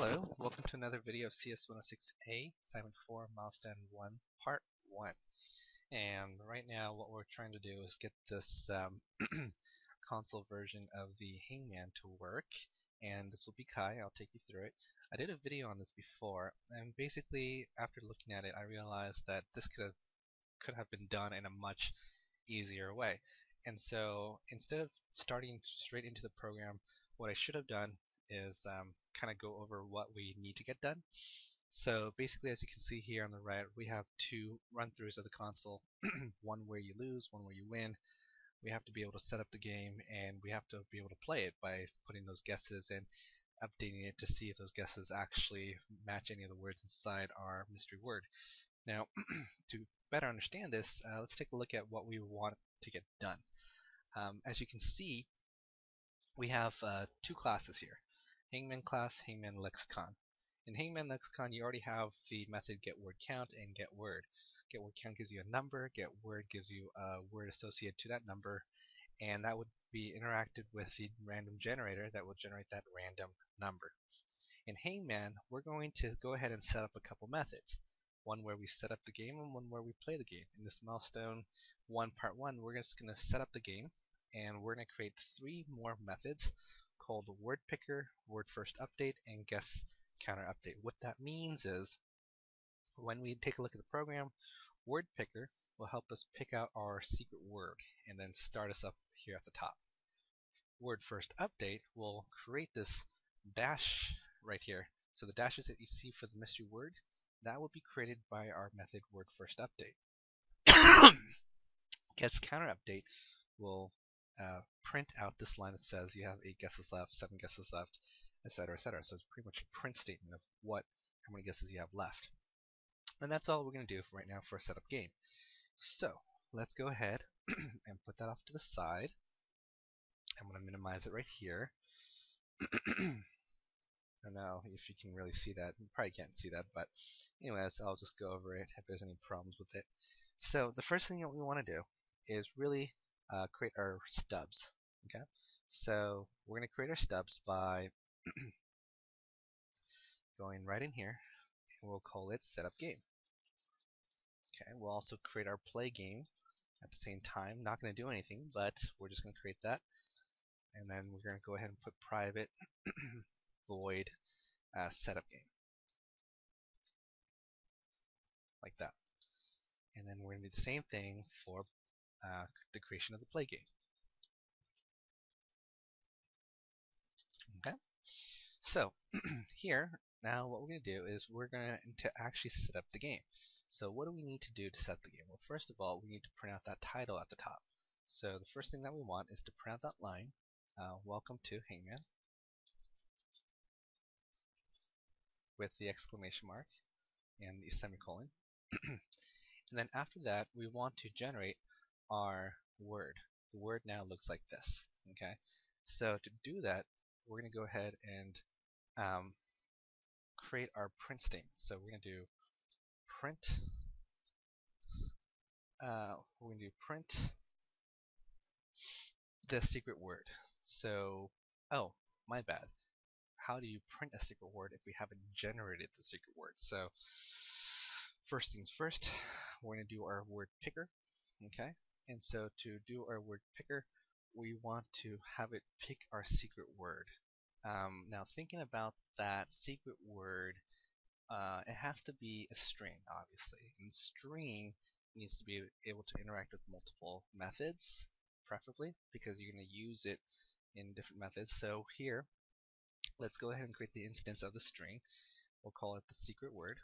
Hello, welcome to another video of CS106A, Assignment 4, Milestone 1, Part 1. And right now what we're trying to do is get this console version of the Hangman to work. And this will be Kai, I'll take you through it. I did a video on this before, and basically after looking at it I realized that this could have been done in a much easier way. And so instead of starting straight into the program, what I should have done is kind of go over what we need to get done. So basically, as you can see here on the right, we have two run-throughs of the console, one where you lose, one where you win. We have to be able to set up the game, and we have to be able to play it by putting those guesses and updating it to see if those guesses actually match any of the words inside our mystery word. Now, to better understand this, let's take a look at what we want to get done. As you can see, we have two classes here. Hangman class, Hangman Lexicon. In Hangman Lexicon, you already have the method getWordCount and getWord. GetWordCount gives you a number, getWord gives you a word associated to that number, and that would be interacted with the random generator that will generate that random number. In Hangman, we're going to go ahead and set up a couple methods. One where we set up the game and one where we play the game. In this milestone 1 part 1, we're just going to set up the game, and we're going to create three more methods called wordPicker, wordFirstUpdate, and guessCtrUpdate. What that means is, when we take a look at the program, wordPicker will help us pick out our secret word and then start us up here at the top. wordFirstUpdate will create this dash right here. So the dashes that you see for the mystery word, that will be created by our method wordFirstUpdate. guessCtrUpdate will print out this line that says you have 8 guesses left, 7 guesses left, etc., etc. So it's pretty much a print statement of how many guesses you have left. And that's all we're going to do for right now for a setup game. So let's go ahead and put that off to the side. I'm going to minimize it right here. I don't know if you can really see that. You probably can't see that, but anyways, I'll just go over it if there's any problems with it. So the first thing that we want to do is really create our stubs. Okay, so we're going to create our stubs by going right in here, and we'll call it setup game. Okay, we'll also create our play game at the same time. Not going to do anything, but we're just going to create that, and then we're going to go ahead and put private void setup game like that, and then we're going to do the same thing for the creation of the play game. Okay, so here now what we're going to do is we're going to actually set up the game. So what do we need to do to set up the game? Well, first of all, we need to print out that title at the top. So the first thing that we want is to print out that line, welcome to Hangman, with the exclamation mark and the semicolon. And then after that, we want to generate our word. The word now looks like this. Okay, so to do that, we're going to go ahead and create our print statement. So we're going to do print. We're going to do print the secret word. So, oh, my bad. How do you print a secret word if we haven't generated the secret word? So first things first, we're going to do our word picker. Okay, and so to do our word picker, we want to have it pick our secret word. Now thinking about that secret word, it has to be a string, obviously, and string needs to be able to interact with multiple methods, preferably, because you're going to use it in different methods. So here, let's go ahead and create the instance of the string. We'll call it the secret word.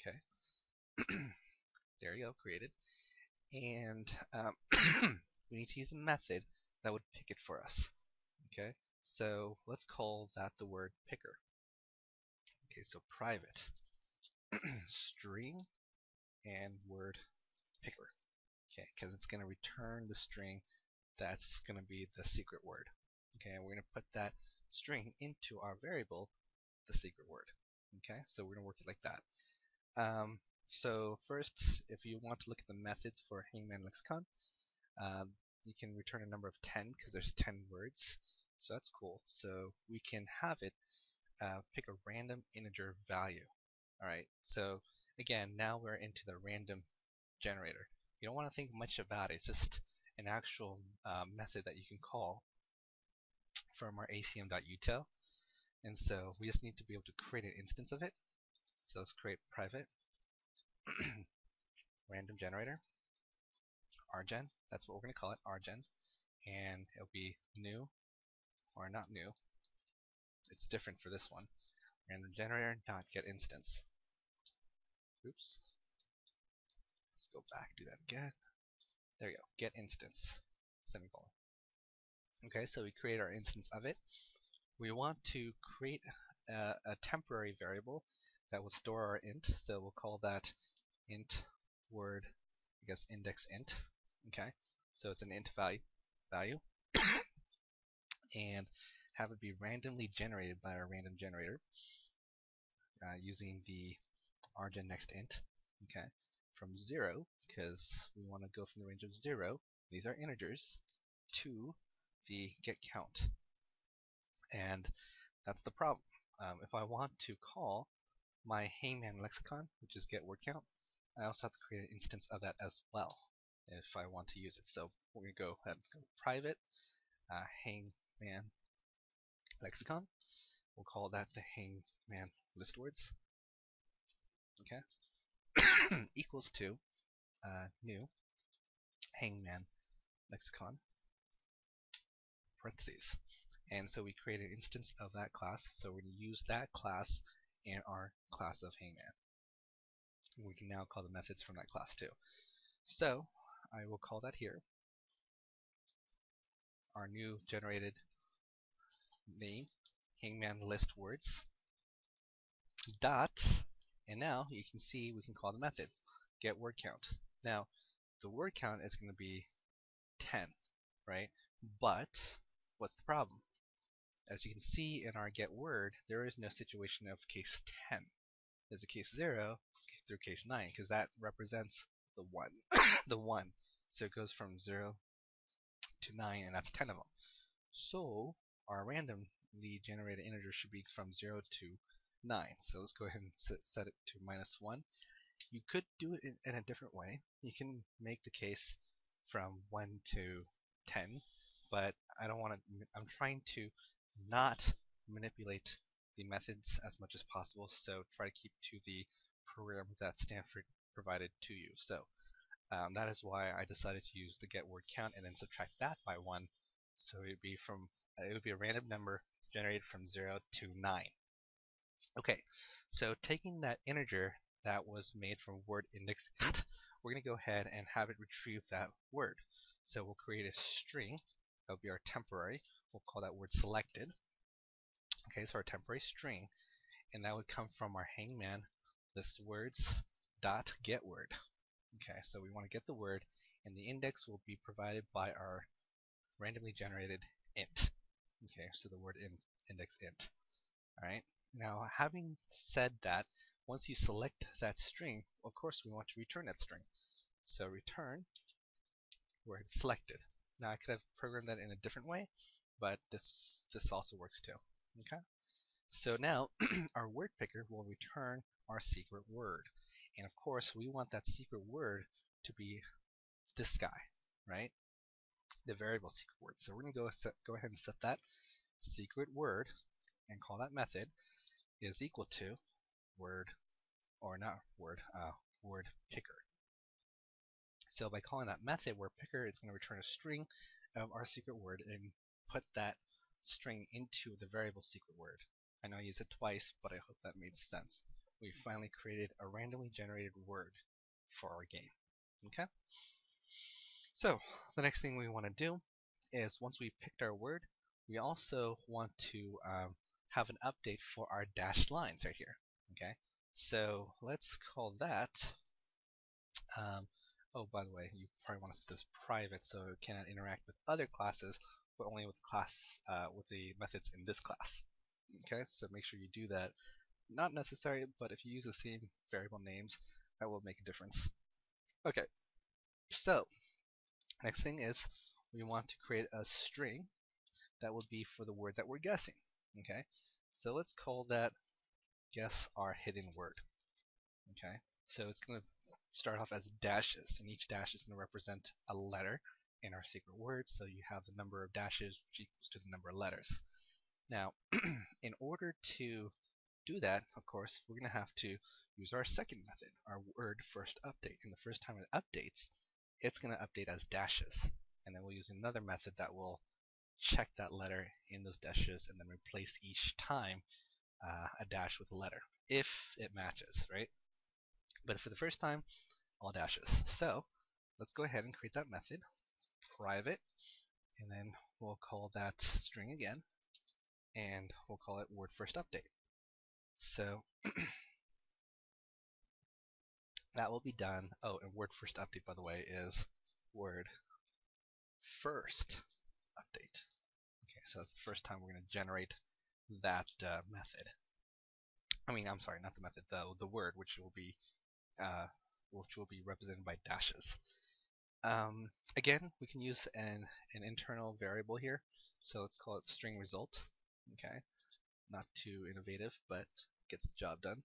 Okay. There you go, created. And we need to use a method that would pick it for us. Okay, so let's call that the word picker. Okay, so private string and word picker. Okay, because it's going to return the string that's going to be the secret word. Okay, and we're going to put that string into our variable, the secret word. Okay, so we're going to work it like that. So first, if you want to look at the methods for Hangman Lexicon, you can return a number of 10 because there's 10 words. So that's cool. So we can have it pick a random integer value. Alright, so again, now we're into the random generator. You don't want to think much about it. It's just an actual method that you can call from our acm.util. And so we just need to be able to create an instance of it. So let's create private random generator, RGEN. That's what we're going to call it, RGEN. And it'll be new, or not new. It's different for this one. Random generator, not get instance. Oops. Let's go back, do that again. There we go, get instance, semicolon. Okay, so we create our instance of it. We want to create a temporary variable that will store our int, so we'll call that int word, I guess index int. Okay, so it's an int value and have it be randomly generated by our random generator using the RGEN next int, okay, from 0, because we want to go from the range of 0, these are integers, to the get count. And that's the problem. If I want to call my Hangman lexicon, which is get word count, I also have to create an instance of that as well if I want to use it. So we're going to go ahead and go private Hangman lexicon. We'll call that the Hangman list words. Okay. Equals to new Hangman lexicon parentheses. And so we create an instance of that class. So we're going to use that class in our class of Hangman. And we can now call the methods from that class too. So I will call that here. Our new generated name, HangmanListWords. Dot, and now you can see we can call the method get word count. Now the word count is going to be 10, right? But what's the problem? As you can see in our get word, there is no situation of case 10. There's a case 0 through case 9 because that represents the 1. The 1. So it goes from 0 to 9, and that's 10 of them. So our randomly generated integer should be from 0 to 9. So let's go ahead and set it to -1. You could do it in a different way. You can make the case from 1 to 10, but I don't want to. I'm trying to not manipulate the methods as much as possible, so try to keep to the program that Stanford provided to you. So that is why I decided to use the get word count and then subtract that by 1. So it would be a random number generated from 0 to 9. Okay, so taking that integer that was made from word index int, we're going to go ahead and have it retrieve that word. So we'll create a string. That'll be our temporary. We'll call that word selected. Okay, so our temporary string, and that would come from our Hangman list words dot get word. Okay, so we want to get the word, and the index will be provided by our randomly generated int. Okay, so the word index int. All right. Now, having said that, once you select that string, of course we want to return that string. So return word selected. Now I could have programmed that in a different way, but this also works too. Okay. So now our word picker will return our secret word, and of course we want that secret word to be this guy, right? The variable secret word. So we're going to go ahead and set that secret word and call that method is equal to word picker. So by calling that method word picker, it's going to return a string of our secret word and put that string into the variable secret word. I know I used it twice, but I hope that made sense. We finally created a randomly generated word for our game. Okay. So the next thing we want to do is once we picked our word, we also want to have an update for our dashed lines right here. Okay, so let's call that. Oh, by the way, you probably want to set this private so it cannot interact with other classes, but only with class with the methods in this class. Okay, so make sure you do that. Not necessary, but if you use the same variable names, that will make a difference. Okay, so next thing is we want to create a string that would be for the word that we're guessing. Okay, so let's call that guess our hidden word. Okay, so it's going to start off as dashes, and each dash is going to represent a letter in our secret word, so you have the number of dashes which equals to the number of letters. Now, in order to do that, of course, we're going to have to use our second method, our word first update. And the first time it updates, it's going to update as dashes. And then we'll use another method that will check that letter in those dashes and then replace each time a dash with a letter, if it matches, right? But for the first time, all dashes. So let's go ahead and create that method, private, and then we'll call that string again, and we'll call it word first update. So that will be done. Oh, and word first update, by the way, is word first update. Okay, so that's the first time we're going to generate that method. I mean, I'm sorry, not the method, though, the word, which will be represented by dashes. Again, we can use an internal variable here, so let's call it string result. Okay, not too innovative, but gets the job done.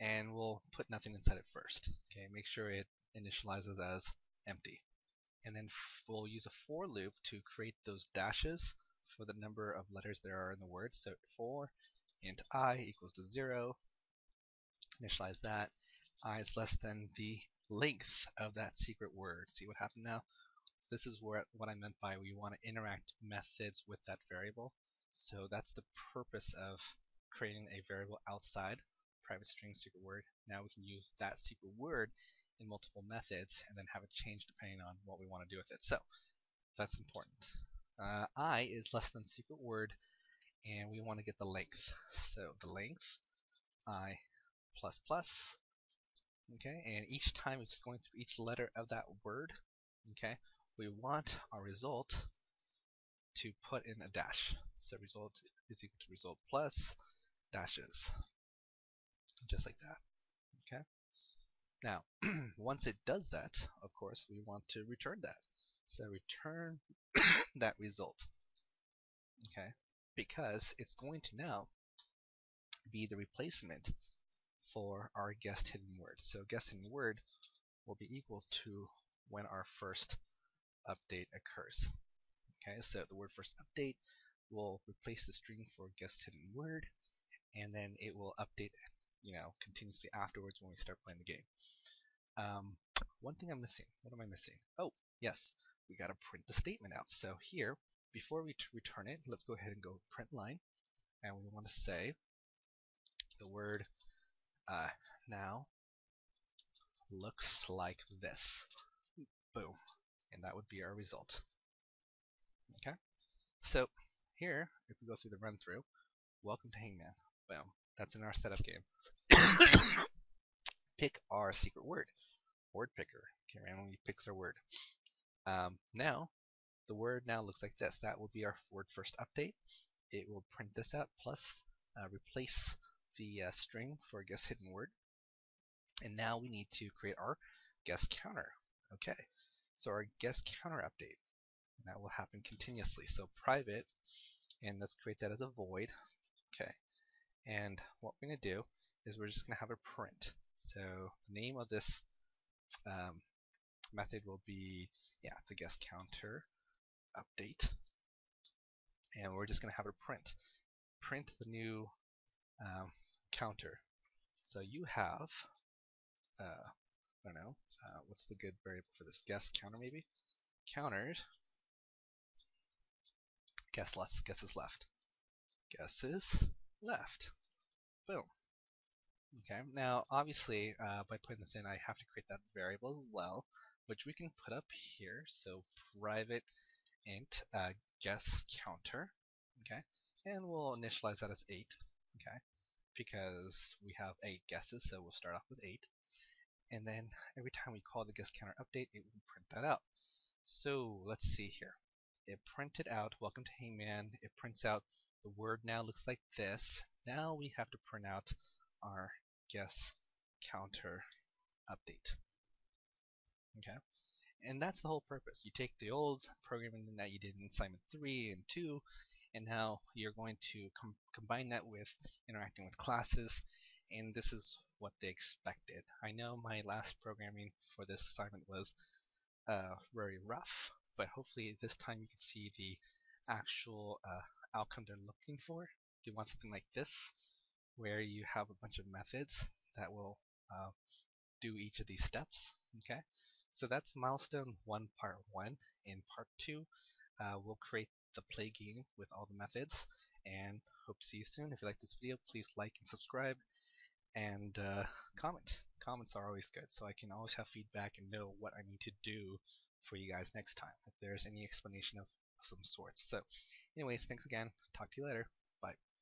And we'll put nothing inside it first. Okay, make sure it initializes as empty. And then we'll use a for loop to create those dashes for the number of letters there are in the word. So for int I equals to 0, initialize that. I is less than the length of that secret word. See what happened now? This is what I meant by we want to interact methods with that variable. So that's the purpose of creating a variable outside private string secret word. Now we can use that secret word in multiple methods and then have it change depending on what we want to do with it. So that's important. I is less than secret word, and we want to get the length. So the length I plus plus. Okay, and each time it's going through each letter of that word, okay, we want our result to put in a dash. So result is equal to result plus dashes, just like that. Okay. Now, once it does that, of course, we want to return that. So return that result. Okay, because it's going to now be the replacement for our guessed hidden word. So guessed hidden word will be equal to when our first update occurs. Okay, so the word first update will replace the string for guessed hidden word, and then it will update, you know, continuously afterwards when we start playing the game. One thing I'm missing. What am I missing? Oh, yes, we got to print the statement out. So here, before we return it, let's go ahead and go print line, and we want to say the word now looks like this. Boom, and that would be our result. Okay, so here, if we go through the run through, welcome to Hangman. Boom, that's in our setup game. Pick our secret word, word picker. Okay, randomly picks our word. Now, the word now looks like this. That will be our word first update. It will print this out plus replace the string for guess hidden word. And now we need to create our guess counter. Okay, so our guess counter update. And that will happen continuously. So private, and let's create that as a void. Okay, and what we're going to do is we're just going to have a print. So the name of this method will be, yeah, the guess counter update, and we're just going to have a print the new counter. So you have, I don't know, what's the good variable for this? Guess counter, maybe? Counters. Guess less. Guesses left. Guesses left. Boom. Okay, now obviously by putting this in, I have to create that variable as well, which we can put up here. So private int guess counter, okay, and we'll initialize that as 8, okay, because we have 8 guesses, so we'll start off with 8, and then every time we call the guess counter update, it will print that out. So let's see here. It printed out welcome to Hangman. It prints out the word now looks like this. Now we have to print out our guess counter update. Okay, And that's the whole purpose. You take the old programming that you did in assignment 3 and 2, and now you're going to combine that with interacting with classes, and this is what they expected. I know my last programming for this assignment was very rough, but hopefully this time you can see the actual outcome they're looking for. Do you want something like this, where you have a bunch of methods that will do each of these steps? Okay, so that's milestone 1, part 1. In part 2, we'll create the play game with all the methods, and hope to see you soon. If you like this video, please like and subscribe, and comment. Comments are always good, so I can always have feedback and know what I need to do for you guys next time, if there's any explanation of some sorts. So anyways, thanks again. Talk to you later. Bye.